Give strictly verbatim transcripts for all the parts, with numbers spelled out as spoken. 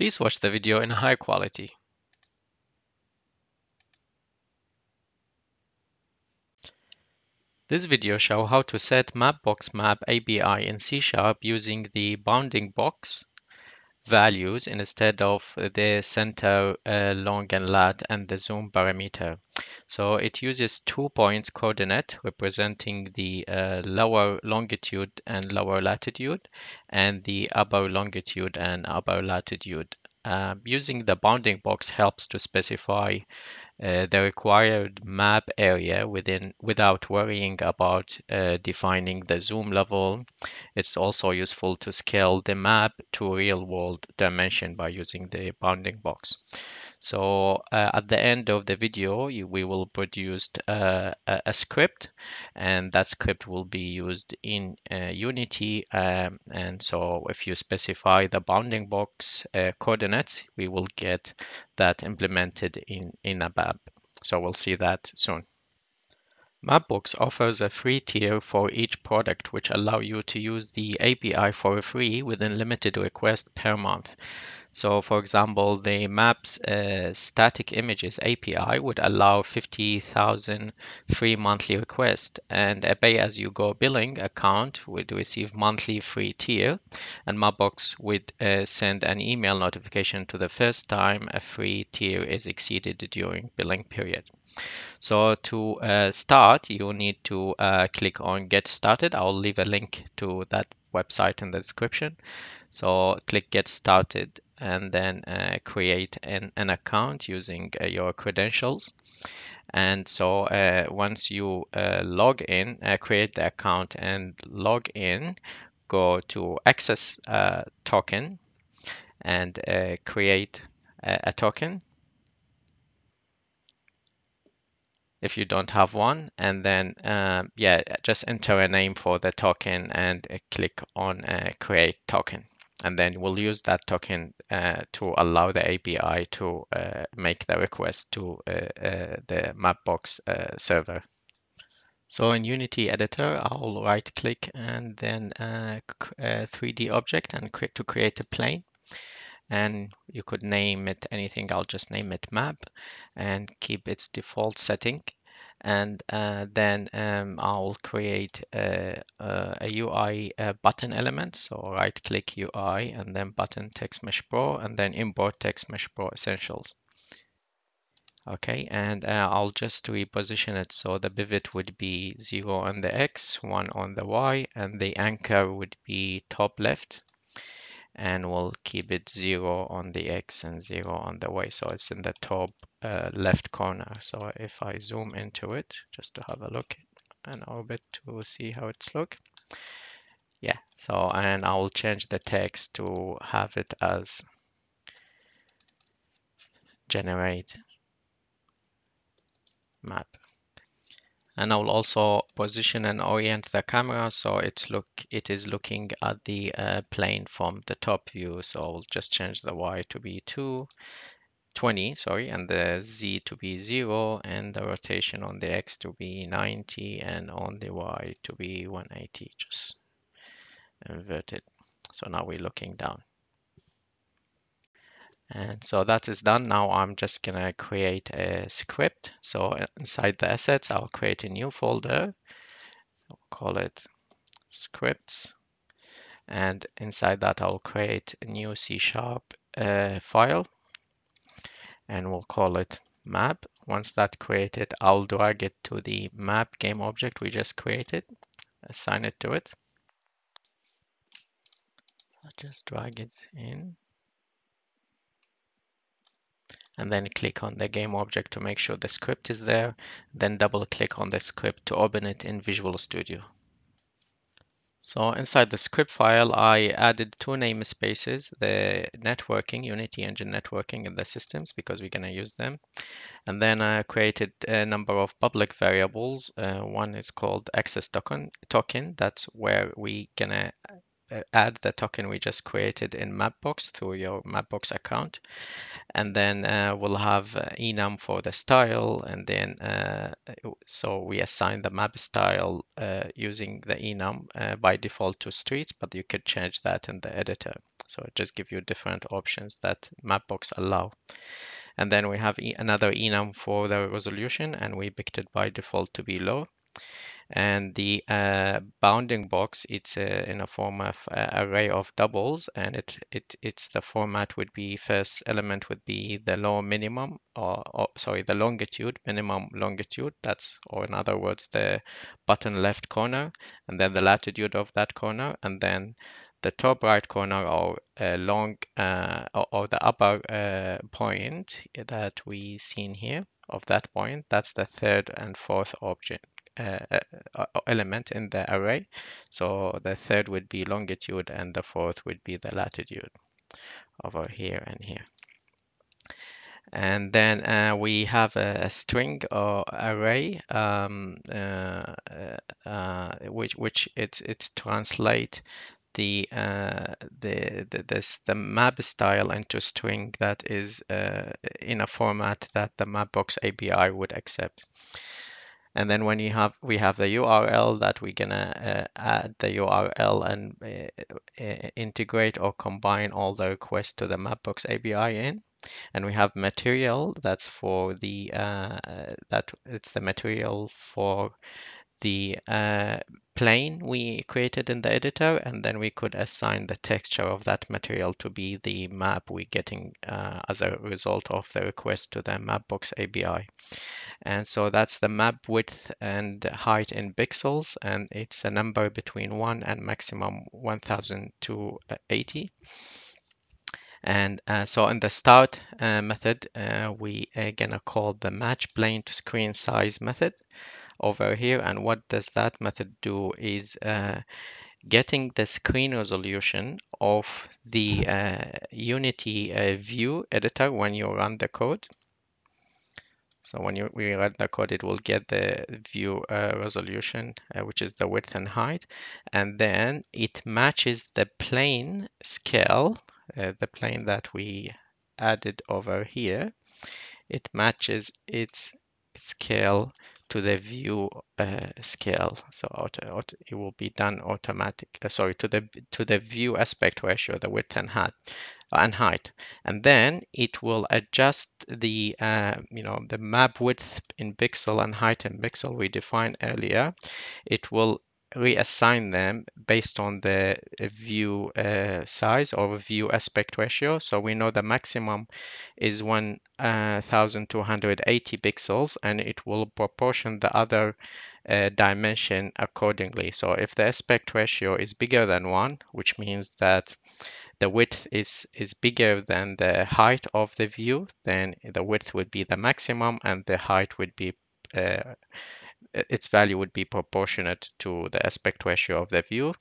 Please watch the video in high quality. This video shows how to set Mapbox Map A P I in C sharp using the bounding box values instead of the center, uh, long and lat, and the zoom parameter. So it uses two points coordinate representing the uh, lower longitude and lower latitude, and the upper longitude and upper latitude. Uh, using the bounding box helps to specify uh, the required map area within without worrying about uh, defining the zoom level. It's also useful to scale the map to real-world dimension by using the bounding box. So uh, at the end of the video, you, we will produce uh, a, a script, and that script will be used in uh, Unity. Um, and so if you specify the bounding box uh, coordinates, we will get that implemented in, in a map. So we'll see that soon. Mapbox offers a free tier for each product, which allow you to use the A P I for free within limited requests per month. So for example, the Maps uh, Static Images A P I would allow fifty thousand free monthly requests, and a pay-as-you-go billing account would receive monthly free tier, and Mapbox would uh, send an email notification to the first time a free tier is exceeded during billing period. So to uh, start, you need to uh, click on Get Started. I'll leave a link to that website in the description. So click Get Started, and then uh, create an, an account using uh, your credentials. And so uh, once you uh, log in, uh, create the account and log in, go to Access uh, Token and uh, create a, a token if you don't have one, and then um, yeah, just enter a name for the token and uh, click on uh, Create Token. And then we'll use that token uh, to allow the A P I to uh, make the request to uh, uh, the Mapbox uh, server. So in Unity Editor, I'll right click and then uh, uh, three D object and click to create a plane. And you could name it anything. I'll just name it Map and keep its default setting. And uh, then um, I'll create a, a U I a button element. So right click U I and then button TextMesh Pro, and then import TextMesh Pro Essentials. Okay, and uh, I'll just reposition it. So the pivot would be zero on the X, one on the Y, and the anchor would be top left. And we'll keep it zero on the X and zero on the Y, so it's in the top uh, left corner. So if I zoom into it just to have a look and orbit to see how it's look, yeah. So and I will change the text to have it as generate map. And I will also position and orient the camera so it's look it is looking at the uh, plane from the top view. So I'll just change the Y to be two twenty, sorry, and the Z to be zero, and the rotation on the X to be ninety, and on the Y to be one eighty. Just invert it. So now we're looking down. And so that is done. Now I'm just gonna create a script. So inside the assets, I'll create a new folder. I'll call it scripts. And inside that, I'll create a new C sharp uh, file. And we'll call it map. Once that's created, I'll drag it to the map game object we just created. Assign it to it. I'll just drag it in. And then click on the game object to make sure the script is there. Then double click on the script to open it in Visual Studio. So inside the script file, I added two namespaces, the networking, Unity Engine networking, and the systems, because we're going to use them. And then I created a number of public variables. Uh, one is called access token, token. That's where we're going to add the token we just created in Mapbox through your Mapbox account. And then uh, we'll have uh, enum for the style. And then, uh, so we assign the map style uh, using the enum uh, by default to streets, but you could change that in the editor. So it just gives you different options that Mapbox allow. And then we have e another enum for the resolution, and we picked it by default to be low. And the uh, bounding box, it's uh, in a form of uh, array of doubles, and it, it it's the format would be first element would be the low minimum or, or sorry the longitude minimum longitude, that's, or in other words, the bottom left corner, and then the latitude of that corner, and then the top right corner or uh, long uh, or, or the upper uh, point that we seen here of that point, that's the third and fourth object Uh, element in the array. So the third would be longitude and the fourth would be the latitude over here and here. And then uh, we have a, a string or array um, uh, uh, which which it's it's translate the uh, the the, this, the map style into string that is uh, in a format that the Mapbox A P I would accept. And then when you have, we have the U R L that we're gonna uh, add the U R L and uh, uh, integrate or combine all the requests to the Mapbox A P I in. And we have material that's for the uh, that it's the material for the uh, plane we created in the editor, and then we could assign the texture of that material to be the map we're getting uh, as a result of the request to the Mapbox A P I. And so that's the map width and height in pixels, and it's a number between one and maximum one thousand two hundred eighty. And uh, so in the start uh, method, uh, we are gonna call the match plane to screen size method over here. And what does that method do is uh, getting the screen resolution of the uh, Unity uh, view editor when you run the code. So when you we run the code, it will get the view uh, resolution, uh, which is the width and height, and then it matches the plane scale, uh, the plane that we added over here. It matches its scale to the view uh, scale, so auto, auto, it will be done automatic. Uh, sorry, to the to the view aspect ratio, the width and height, and height, and then it will adjust the uh, you know the map width in pixel and height in pixel we defined earlier. It will reassign them based on the view uh, size or view aspect ratio. So we know the maximum is one thousand two hundred eighty pixels, and it will proportion the other uh, dimension accordingly. So if the aspect ratio is bigger than one, which means that the width is is bigger than the height of the view, then the width would be the maximum and the height would be uh, its value would be proportionate to the aspect ratio of the view.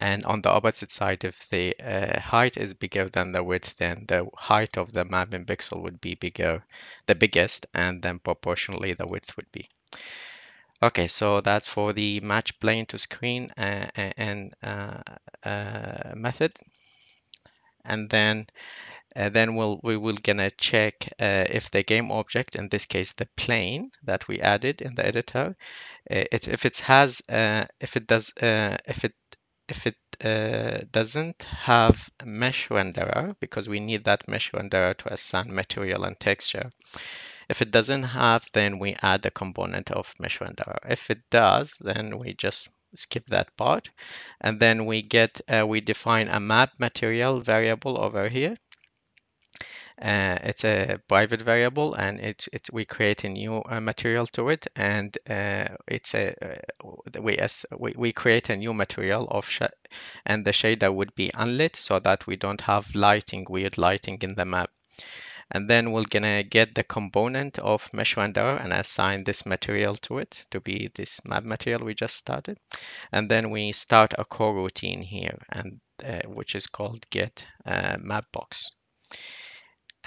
And on the opposite side, if the uh, height is bigger than the width, then the height of the map in pixel would be bigger, the biggest, and then proportionally the width would be. Okay, so that's for the match plane to screen uh, and uh, uh, method. And then Uh, then we'll, we will gonna check uh, if the game object, in this case the plane that we added in the editor, uh, it, if it has uh, if it does uh, if it if it uh, doesn't have mesh renderer, because we need that mesh renderer to assign material and texture. If it doesn't have, then we add the component of mesh renderer. If it does, then we just skip that part, and then we get uh, we define a map material variable over here. Uh, it's a private variable, and it's it's we create a new uh, material to it, and uh, it's a uh, we as we, we create a new material of sh and the shader would be unlit, so that we don't have lighting, weird lighting in the map. And then we're gonna get the component of MeshRenderer and assign this material to it to be this map material we just started. And then we start a coroutine here, and uh, which is called get uh, Mapbox.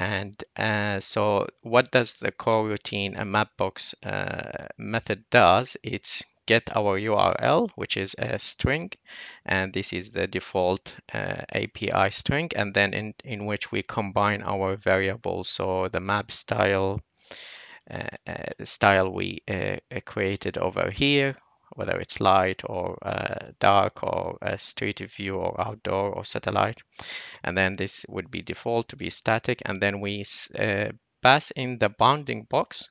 And uh, so what does the coroutine and Mapbox uh, method does? It's get our U R L, which is a string, and this is the default uh, A P I string, and then in, in which we combine our variables. So the map style uh, uh, style we uh, created over here, whether it's light or uh, dark or uh, street view or outdoor or satellite. And then this would be default to be static. And then we uh, pass in the bounding box,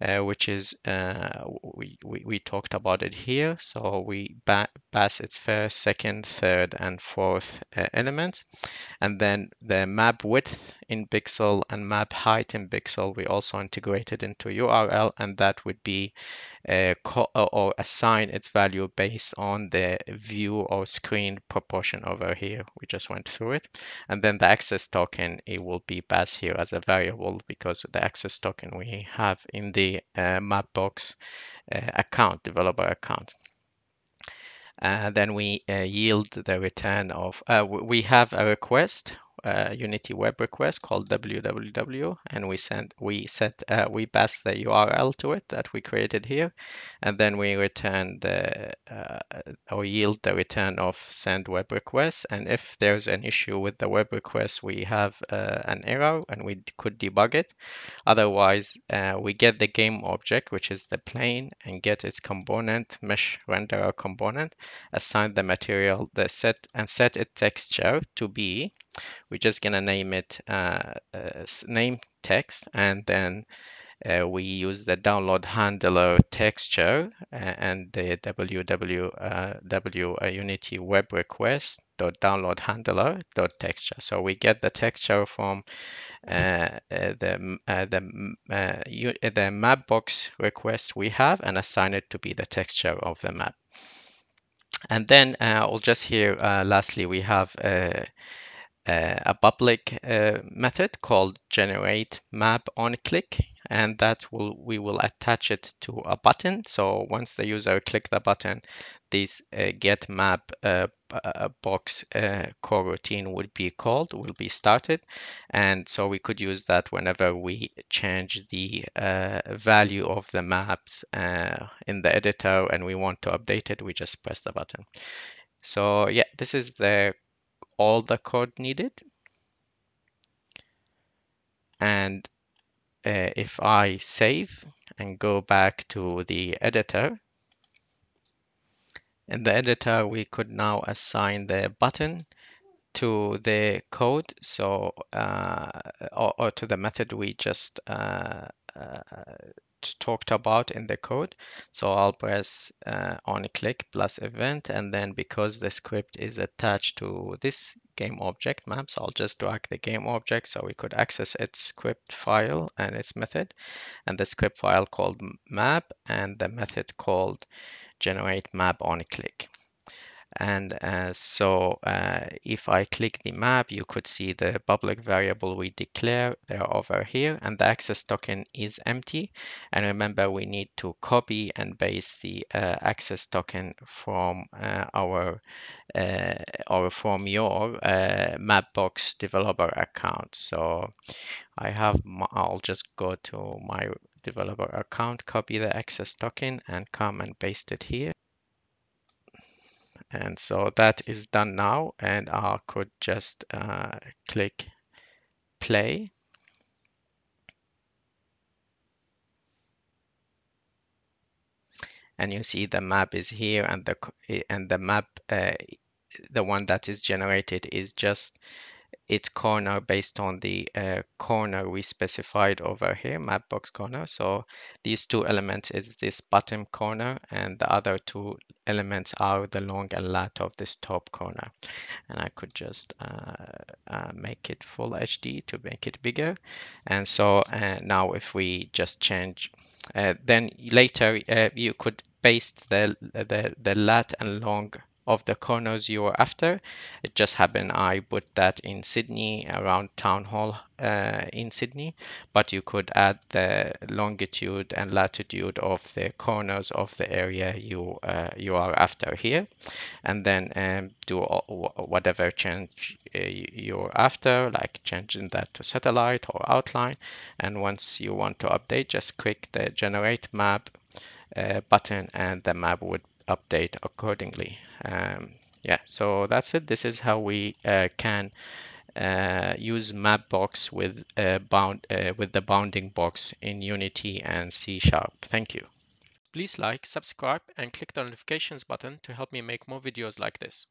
uh, which is, uh, we, we, we talked about it here. So we ba pass its first, second, third, and fourth uh, elements. And then the map width in pixel and map height in pixel, we also integrated into U R L, and that would be uh, co or assign its value based on the view or screen proportion over here. We just went through it. And then the access token, it will be passed here as a variable, because the access token we have in the uh, Mapbox uh, account, developer account. Uh, then we uh, yield the return of, uh, we have a request, uh, Unity web request called W W W, and we send, we set, uh, we pass the U R L to it that we created here, and then we return the, uh, or yield the return of send web request. And if there's an issue with the web request, we have uh, an error and we could debug it. Otherwise, uh, we get the game object, which is the plane, and get its component, mesh renderer component, assign the material, the set, and set its texture to be. We're just gonna name it uh, uh, name text, and then uh, we use the download handler texture and the W W W uh, Unity web request dot download handler dot texture. So we get the texture from uh, uh, the uh, the uh, you, the Mapbox request we have, and assign it to be the texture of the map. And then uh, I'll just here uh, lastly we have. Uh, Uh, a public uh, method called generate map on click, and that will we will attach it to a button. So once the user click the button, this uh, get map uh, uh, box uh, coroutine would be called, will be started, and so we could use that whenever we change the uh, value of the maps uh, in the editor, and we want to update it. We just press the button. So yeah, this is the all the code needed, and uh, if I save and go back to the editor, in the editor we could now assign the button to the code, so uh, or, or to the method we just uh, uh, talked about in the code. So I'll press uh, on click plus event, and then because the script is attached to this game object map, so I'll just drag the game object so we could access its script file and its method, and the script file called map and the method called generate map on click. And uh, so uh, if I click the map, you could see the public variable we declare, they're over here, and the access token is empty. And remember, we need to copy and paste the uh, access token from uh, our uh, or from your uh, Mapbox developer account. So I have my, I'll just go to my developer account, copy the access token, and come and paste it here. And so that is done now, and I could just uh, click play. And you see the map is here, and the and the map, uh, the one that is generated is just its corner based on the uh, corner we specified over here, Mapbox corner. So these two elements is this bottom corner, and the other two elements are the long and lat of this top corner. And I could just uh, uh, make it full H D to make it bigger. And so uh, now if we just change, uh, then later uh, you could paste the, the, the lat and long of the corners you were after. It just happened I put that in Sydney, around town hall uh, in Sydney, but you could add the longitude and latitude of the corners of the area you uh, you are after here, and then um, do all, whatever change uh, you're after, like changing that to satellite or outline. And once you want to update, just click the generate map uh, button, and the map would update accordingly. Um, yeah, so that's it. This is how we uh, can uh, use Mapbox with uh, bound uh, with the bounding box in Unity and C sharp. Thank you. Please like, subscribe, and click the notifications button to help me make more videos like this.